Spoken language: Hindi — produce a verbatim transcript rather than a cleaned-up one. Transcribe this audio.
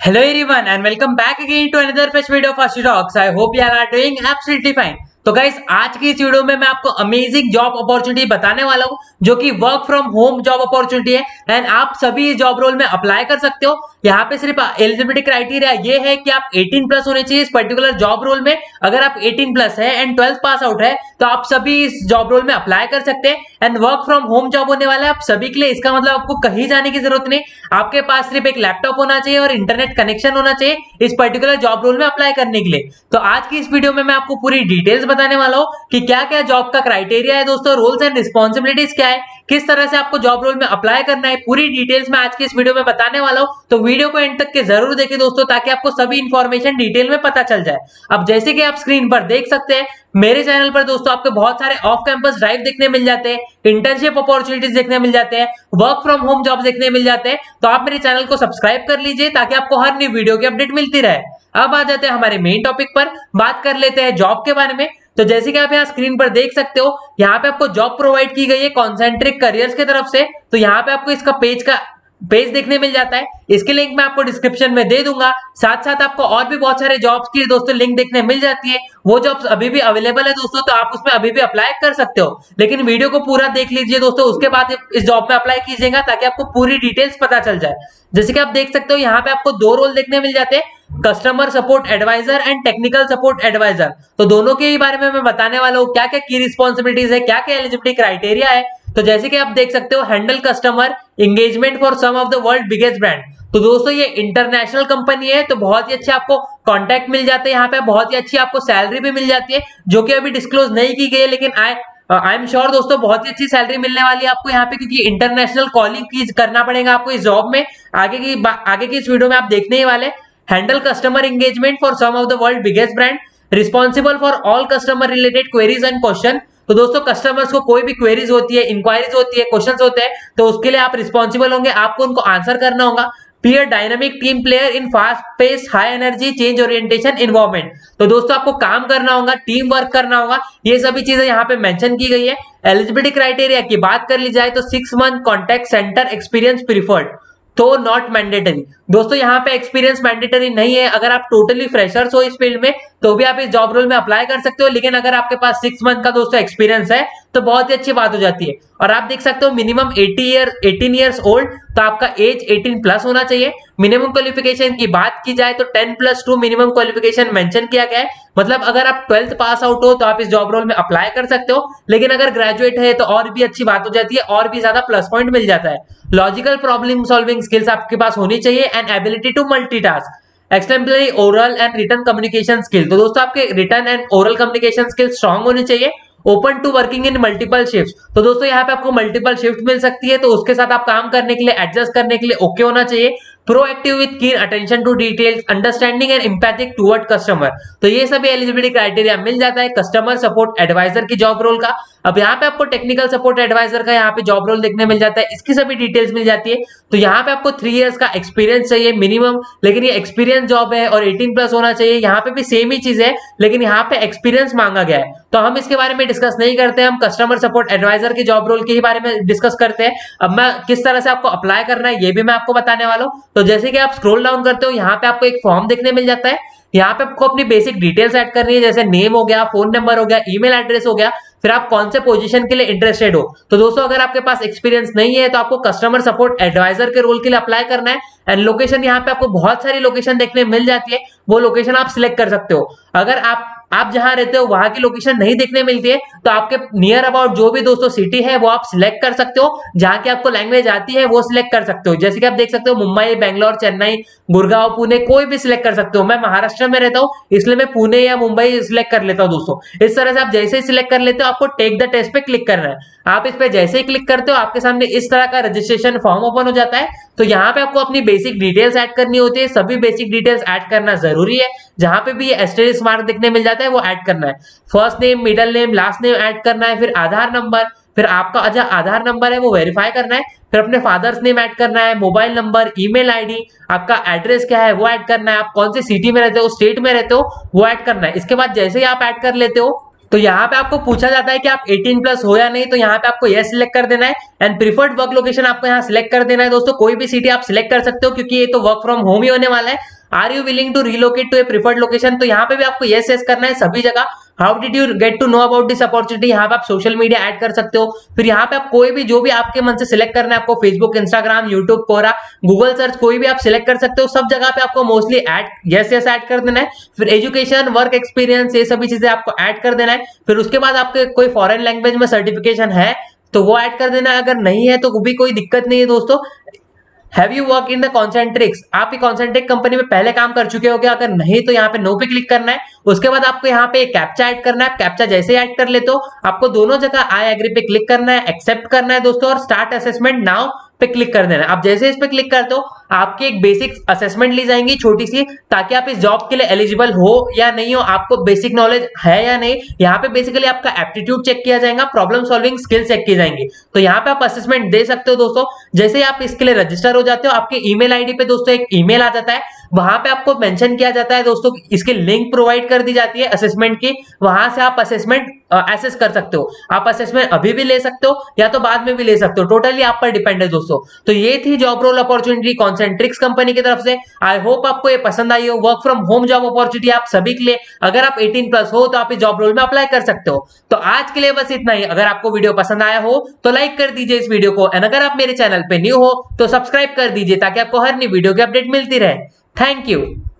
Hello everyone and welcome back again to another fresh video of Ashutalks. I hope you all are doing absolutely fine. तो गाइस आज की इस वीडियो में मैं आपको अमेजिंग जॉब अपॉर्चुनिटी बताने वाला हूँ जो कि work from home job opportunity है एंड आप सभी जॉब रोल में अप्लाई कर सकते हो। यहाँ पे सिर्फ एलिजिबिलिटी क्राइटेरिया ये है कि आप अठारह प्लस होने चाहिए इस पर्टिकुलर जॉब रोल में। अगर आप अठारह प्लस है एंड ट्वेल्थ पास आउट है तो आप सभी इस जॉब रोल में अप्लाई कर सकते हैं and work from home job होने वाला है आप सभी के लिए। इसका मतलब आपको कहीं जाने की जरूरत नहीं, आपके पास सिर्फ एक लैपटॉप होना चाहिए और इंटरनेट कनेक्शन होना चाहिए इस पर्टिकुलर जॉब रोल में अप्लाई करने के लिए। तो आज की इस वीडियो में मैं आपको पूरी डिटेल्स बताने वाला हूँ कि क्या क्या जॉब का क्राइटेरिया है दोस्तों, रोल्स एंड रिस्पॉन्सिबिलिटीज क्या है, किस तरह से आपको जॉब रोल में अप्लाई करना है, पूरी डिटेल्स में आज के इस वीडियो में बताने वाला हूँ। तो वीडियो को एंड तक के जरूर देखिए दोस्तों ताकि आपको सभी इन्फॉर्मेशन डिटेल में पता चल जाए। अब जैसे कि आप स्क्रीन पर देख सकते हैं मेरे चैनल पर दोस्तों आपको बहुत सारे ऑफ कैंपस ड्राइव देखने मिल जाते हैं, इंटर्नशिप अपॉर्चुनिटीज देखने मिल जाते हैं, वर्क फ्रॉम होम जॉब देखने मिल जाते हैं। तो आप मेरे चैनल को सब्सक्राइब कर लीजिए ताकि आपको हर नई वीडियो की अपडेट मिलती रहे। अब आ जाते हैं हमारे मेन टॉपिक पर, बात कर लेते हैं जॉब के बारे में। तो जैसे कि आप यहाँ स्क्रीन पर देख सकते हो यहाँ पे आपको जॉब प्रोवाइड की गई है कॉन्सेंट्रिक करियर्स की तरफ से। तो यहाँ पे आपको इसका पेज का पेज देखने मिल जाता है, इसके लिंक मैं आपको डिस्क्रिप्शन में दे दूंगा। साथ साथ आपको और भी बहुत सारे जॉब्स की दोस्तों लिंक देखने मिल जाती है, वो जॉब्स अभी भी अवेलेबल है दोस्तों तो आप उसमें अभी भी अप्लाई कर सकते हो। लेकिन वीडियो को पूरा देख लीजिए दोस्तों, उसके बाद इस जॉब में अप्लाई कीजिएगा ताकि आपको पूरी डिटेल्स पता चल जाए। जैसे कि आप देख सकते हो यहाँ पे आपको दो रोल देखने मिल जाते हैं, customer support advisor and technical support advisor. तो दोनों के बारे में मैं बताने वाला हूँ क्या क्या की रिस्पॉन्सिबिलिटीज है, क्या क्या एलिजिबिलिटी क्राइटेरिया है। तो जैसे कि आप देख सकते हो handle customer engagement for some of the world biggest brand. तो दोस्तों ये इंटरनेशनल कंपनी है तो बहुत ही अच्छे आपको कॉन्टैक्ट मिल जाते हैं यहाँ पे, बहुत ही अच्छी आपको सैलरी भी मिल जाती है जो कि अभी डिस्क्लोज नहीं की गई है। लेकिन आई आई एम श्योर दोस्तों बहुत ही अच्छी सैलरी मिलने वाली है आपको यहाँ पे, क्योंकि इंटरनेशनल कॉलिंग करना पड़ेगा आपको इस जॉब में। आगे की आगे की इस वीडियो में आप देखने ही वाले। Handle customer engagement for some of the world biggest brand, responsible for all customer related queries and question. तो दोस्तों कस्टमर्स को कोई भी क्वेरीज होती है, इंक्वायरीज होती है, क्वेश्चंस होते हैं तो उसके लिए आप रिस्पॉन्सिबल होंगे, आपको उनको आंसर करना होगा। Clear dynamic team player in fast pace high energy change orientation involvement. तो दोस्तों आपको काम करना होगा, टीम वर्क करना होगा, ये सभी चीजें यहाँ पे मेंशन की गई है। एलिजिबिलिटी क्राइटेरिया की बात कर ली जाए तो six month contact centre experience preferred तो नॉट मैंडेटरी। दोस्तों यहाँ पे एक्सपीरियंस मैंडेटरी नहीं है, अगर आप टोटली फ्रेशर्स हो इस फील्ड में तो भी आप इस जॉब रोल में अप्लाई कर सकते हो। लेकिन अगर आपके पास सिक्स मंथ का दोस्तों एक्सपीरियंस है तो बहुत ही अच्छी बात हो जाती है। और आप देख सकते हो minimum eighty year eighteen years old, तो आपका एज एटीन प्लस होना चाहिए। मिनिमम क्वालिफिकेशन की बात की जाए तो ten plus two minimum qualification mention किया गया है, मतलब अगर आप ट्वेल्थ पास आउट हो तो आप इस जॉब रोल में अप्लाई कर सकते हो। लेकिन अगर ग्रेजुएट है तो और भी अच्छी बात हो जाती है, और भी ज्यादा प्लस पॉइंट मिल जाता है। लॉजिकल प्रॉब्लम सॉल्विंग स्किल्स आपके पास होनी चाहिए and ability to multitask, extemporary oral and written communication skill. तो दोस्तों आपके written and oral communication skill strong होनी चाहिए। Open to working in multiple shift, तो दोस्तों यहाँ पे आपको मल्टीपल शिफ्ट मिल सकती है तो उसके साथ आप काम करने के लिए, एडजस्ट करने के लिए ओके होना चाहिए। Proactive with keen attention to details, understanding and empathic toward customer. तो ये सभी एलिजिबिलिटी क्राइटेरिया मिल जाता है कस्टमर सपोर्ट एडवाइजर की जॉब रोल का। अब यहाँ पे आपको टेक्निकल सपोर्ट एडवाइजर का यहाँ पे जॉब रोल देखने मिल जाता है, इसकी सभी डिटेल्स मिल जाती है। तो यहाँ पे आपको थ्री इयर्स का एक्सपीरियंस चाहिए मिनिमम, लेकिन ये एक्सपीरियंस जॉब है और एटीन प्लस होना चाहिए। यहाँ पे भी सेम ही चीज है लेकिन यहाँ पे एक्सपीरियंस मांगा गया है तो हम इसके बारे में डिस्कस नहीं करते हैं, हम कस्टमर सपोर्ट एडवाइजर के जॉब रोल के ही बारे में डिस्कस करते हैं। अब मैं किस तरह से आपको अप्लाई करना है ये भी मैं आपको बताने वाला हूँ। तो जैसे कि आप स्क्रॉल डाउन करते हो यहाँ पे आपको एक फॉर्म देखने मिल जाता है, यहाँ पे आपको अपनी बेसिक डिटेल्स ऐड करनी है जैसे नेम हो गया, फोन नंबर हो गया, ईमेल एड्रेस हो गया, फिर आप कौन से पोजीशन के लिए इंटरेस्टेड हो। तो दोस्तों अगर आपके पास एक्सपीरियंस नहीं है तो आपको कस्टमर सपोर्ट एडवाइजर के रोल के लिए अप्लाई करना है। एंड लोकेशन, यहाँ पे आपको बहुत सारी लोकेशन देखने मिल जाती है, वो लोकेशन आप सिलेक्ट कर सकते हो। अगर आप आप जहां रहते हो वहां की लोकेशन नहीं देखने मिलती है तो आपके नियर अबाउट जो भी दोस्तों सिटी है वो आप सिलेक्ट कर सकते हो, जहां की आपको लैंग्वेज आती है वो सिलेक्ट कर सकते हो। जैसे कि आप देख सकते हो मुंबई, बेंगलोर, चेन्नई, गुड़गांव, पुणे, कोई भी सिलेक्ट कर सकते हो। मैं महाराष्ट्र में रहता हूँ इसलिए मैं पुणे या मुंबई सिलेक्ट कर लेता हूँ दोस्तों। इस तरह से आप जैसे ही सिलेक्ट कर लेते हो आपको टेक द टेस्ट पे क्लिक करना है। आप इस पे जैसे ही क्लिक करते हो आपके सामने इस तरह का रजिस्ट्रेशन फॉर्म ओपन हो जाता है। तो यहाँ पे आपको अपनी बेसिक डिटेल्स ऐड करनी होती है, सभी बेसिक डिटेल्स ऐड करना जरूरी है। जहां पे भी ये एस्टेरिस्क मार्क देखने मिल जाता है वो ऐड करना है, first name, middle name, last name add करना है, फिर आधार नंबर, फिर आपका जो आधार नंबर है वो वेरीफाई करना है, फिर अपने फादर्स नेम ऐड करना है, मोबाइल नंबर, ईमेल आईडी, आपका एड्रेस क्या है वो ऐड करना है, आप कौन से सिटी में रहते हो, स्टेट में रहते हो वो ऐड करना है। इसके बाद जैसे ही आप ऐड कर लेते हो तो यहाँ पे आपको पूछा जाता है कि आप अठारह प्लस हो या नहीं, तो यहाँ पे आपको यस सिलेक्ट कर देना है एंड प्रीफर्ड वर्क लोकेशन आपको यहाँ सिलेक्ट कर देना है। दोस्तों कोई भी सिटी आप सिलेक्ट कर सकते हो क्योंकि ये तो वर्क फ्रॉम होम ही होने वाला है। Are you willing to relocate to a preferred location, तो यहाँ पे भी आपको यस यस करना है सभी जगह। How did you get to know about this opportunity, यहाँ पे आप सोशल मीडिया ऐड कर सकते हो। फिर यहाँ पे आप कोई भी जो भी आपके मन से सिलेक्ट करना है आपको, Facebook, Instagram, YouTube, Quora, Google search, कोई भी आप सिलेक्ट कर सकते हो। सब जगह पे आपको mostly add yes yes add कर देना है। फिर एजुकेशन, वर्क एक्सपीरियंस, ये सभी चीजें आपको ऐड कर देना है। फिर उसके बाद आपके कोई फॉरेन लैंग्वेज में सर्टिफिकेशन है तो वो ऐड कर देना है, अगर नहीं है तो वो भी कोई दिक्कत नहीं है। दोस्तों have you work in the Concentrix, आप ये कॉन्सेंट्रिक कंपनी में पहले काम कर चुके होगे, अगर नहीं तो यहाँ पे नो पे क्लिक करना है। उसके बाद आपको यहाँ पे कैप्चा ऐड करना है। कैप्चा जैसे ऐड कर लेते हो आपको दोनों जगह आई एग्री पे क्लिक करना है, एक्सेप्ट करना है दोस्तों, और स्टार्ट असेसमेंट नाउ पे क्लिक कर देना है। आप जैसे इस पे क्लिक करते हो आपकी एक बेसिक असेसमेंट ली जाएंगी छोटी सी, ताकि आप इस जॉब के लिए एलिजिबल हो या नहीं हो, आपको बेसिक नॉलेज है या नहीं। यहाँ पे बेसिकली आपका एप्टीट्यूड चेक किया जाएगा, प्रॉब्लम सॉल्विंग स्किल चेक की जाएंगी। तो यहाँ पे आप असेसमेंट दे सकते हो दोस्तों। जैसे ही आप इसके लिए रजिस्टर हो जाते हो आपके ईमेल आईडी पे दोस्तों एक ईमेल आ जाता है, वहां पे आपको मेंशन किया जाता है दोस्तों, इसकी लिंक प्रोवाइड कर दी जाती है असेसमेंट की, वहां से आप असेसमेंट एसेस कर सकते हो। आप असेसमेंट अभी भी ले सकते हो या तो बाद में भी ले सकते हो, टोटली आप पर डिपेंड है दोस्तों। तो ये थी job role opportunity Concentrix company की तरफ से। आई होप आपको ये पसंद आई हो। Work from home job opportunity आप सभी के लिए, अगर आप अठारह प्लस हो तो आप इस जॉब रोल में अप्लाई कर सकते हो। तो आज के लिए बस इतना ही। अगर आपको वीडियो पसंद आया हो तो लाइक कर दीजिए इस वीडियो को, एंड अगर आप मेरे चैनल पर न्यू हो तो सब्सक्राइब कर दीजिए ताकि आपको हर नई वीडियो की अपडेट मिलती रहे। Thank you.